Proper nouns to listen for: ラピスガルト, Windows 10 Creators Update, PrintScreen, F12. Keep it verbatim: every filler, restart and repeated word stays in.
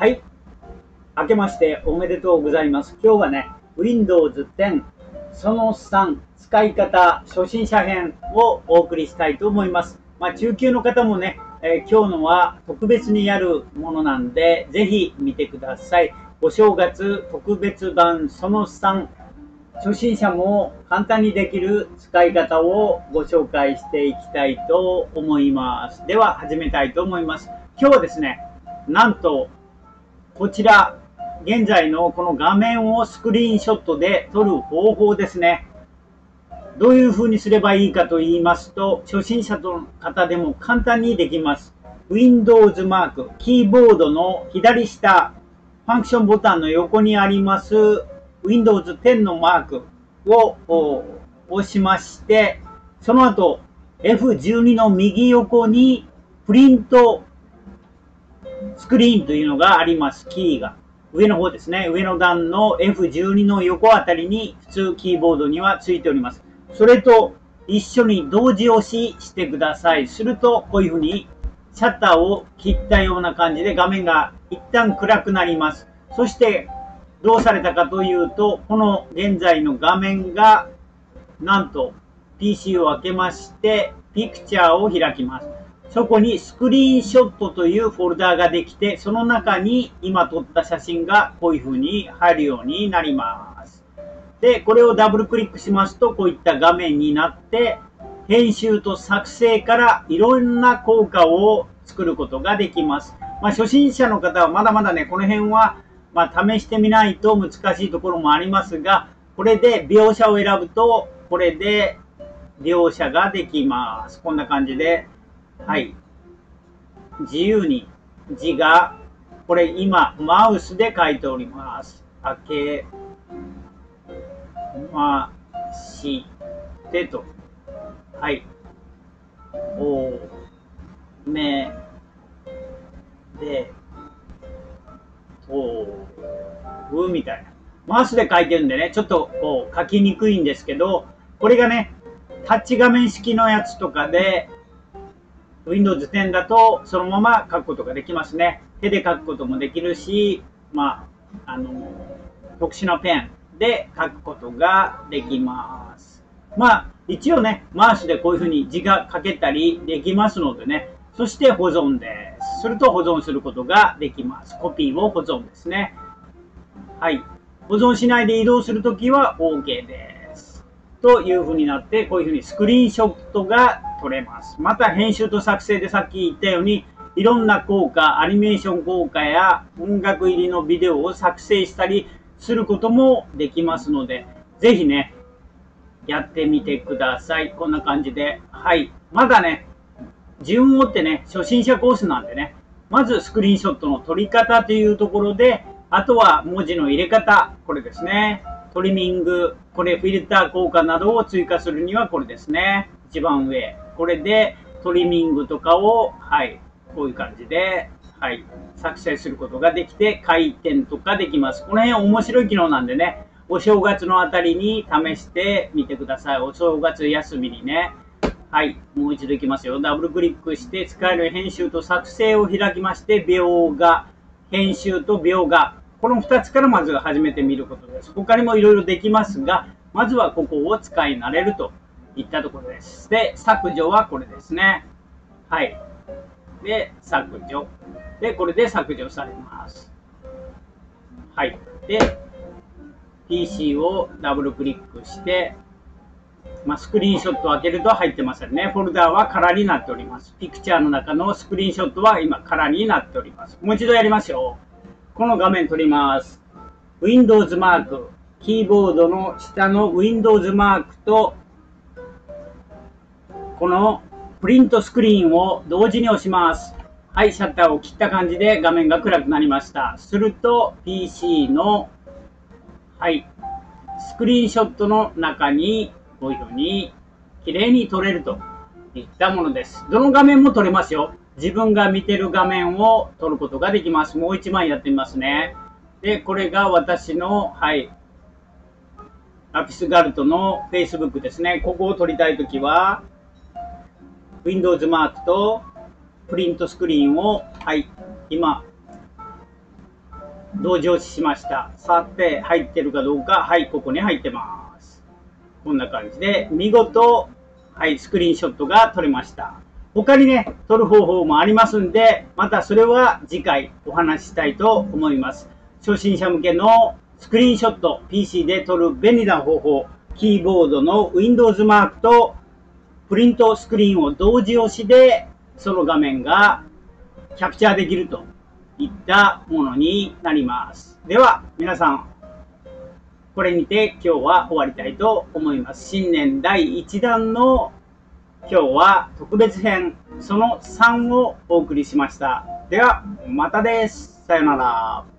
はい、明けましておめでとうございます。今日はね、ウィンドウズテンそのさん使い方初心者編をお送りしたいと思います。まあ、中級の方もね、えー、今日のは特別にやるものなんで、ぜひ見てください。お正月特別版そのさん、初心者も簡単にできる使い方をご紹介していきたいと思います。では始めたいと思います。今日はですね、なんと、こちら、現在のこの画面をスクリーンショットで撮る方法ですね。どういう風にすればいいかと言いますと、初心者の方でも簡単にできます。ウィンドウズ マーク、キーボードの左下、ファンクションボタンの横にあります、ウィンドウズテンのマークを押しまして、その後、エフじゅうに の右横に、プリント、スクリーンというのがあります。キーが上の方ですね。上の段の エフじゅうに の横あたりに普通キーボードにはついております。それと一緒に同時押ししてください。するとこういうふうにシャッターを切ったような感じで画面が一旦暗くなります。そしてどうされたかというと、この現在の画面がなんと ピーシー を開けましてピクチャーを開きます。そこにスクリーンショットというフォルダができて、その中に今撮った写真がこういう風に入るようになります。で、これをダブルクリックしますと、こういった画面になって、編集と作成からいろんな効果を作ることができます。まあ、初心者の方はまだまだね、この辺はまあ試してみないと難しいところもありますが、これで描写を選ぶと、これで描写ができます。こんな感じで。はい、自由に字が、これ今マウスで書いております。開けましてと、はい、おめでとうみたいな、マウスで書いてるんでね、ちょっとこう書きにくいんですけど、これがねタッチ画面式のやつとかでウィンドウズテンだとそのまま書くことができますね。手で書くこともできるし、まあ、あの特殊なペンで書くことができます。まあ一応ね、マウスでこういうふうに字が書けたりできますのでね、そして保存です。すると保存することができます。コピーを保存ですね。はい。保存しないで移動するときは オーケー です。というふうになって、こういうふうにスクリーンショットが取れます。また編集と作成でさっき言ったようにいろんな効果、アニメーション効果や音楽入りのビデオを作成したりすることもできますので、ぜひねやってみてください。こんな感じで、はい、まだね順を追ってね初心者コースなんでね、まずスクリーンショットの撮り方というところで、あとは文字の入れ方、これですね、トリミング、これフィルター効果などを追加するにはこれですね、一番上、これでトリミングとかを、はい、こういう感じで、はい、作成することができて、回転とかできます。この辺面白い機能なんでね、お正月のあたりに試してみてください。お正月休みにね。はい、もう一度いきますよ。ダブルクリックして、使える編集と作成を開きまして、描画、編集と描画。このふたつからまず始めてみることです。他にもいろいろできますが、まずはここを使い慣れると。いったところです。で、削除はこれですね。はい。で、削除。で、これで削除されます。はい。で、ピーシー をダブルクリックして、まあ、スクリーンショットを開けると入ってませんね。フォルダは空になっております。ピクチャーの中のスクリーンショットは今空になっております。もう一度やりましょう。この画面取ります。ウィンドウズ マーク、キーボードの下の ウィンドウズ マークと、このプリントスクリーンを同時に押します。はい、シャッターを切った感じで画面が暗くなりました。すると ピーシー の、はい、スクリーンショットの中にこういうふうに綺麗に撮れるといったものです。どの画面も撮れますよ。自分が見てる画面を撮ることができます。もう一枚やってみますね。で、これが私の、はい、ラピスガルトの フェイスブック ですね。ここを撮りたいときは、ウィンドウズ マークとプリントスクリーンを、はい、今同乗しました。さて、入ってるかどうか。はい、ここに入ってます。こんな感じで、見事、はい、スクリーンショットが撮れました。他にね、撮る方法もありますんで、またそれは次回お話ししたいと思います。初心者向けのスクリーンショット、ピーシー で撮る便利な方法、キーボードの ウィンドウズ マークとプリントスクリーンを同時押しで、その画面がキャプチャーできるといったものになります。では、皆さん、これにて今日は終わりたいと思います。新年だいいちだんの今日は特別編、そのさんをお送りしました。では、またです。さよなら。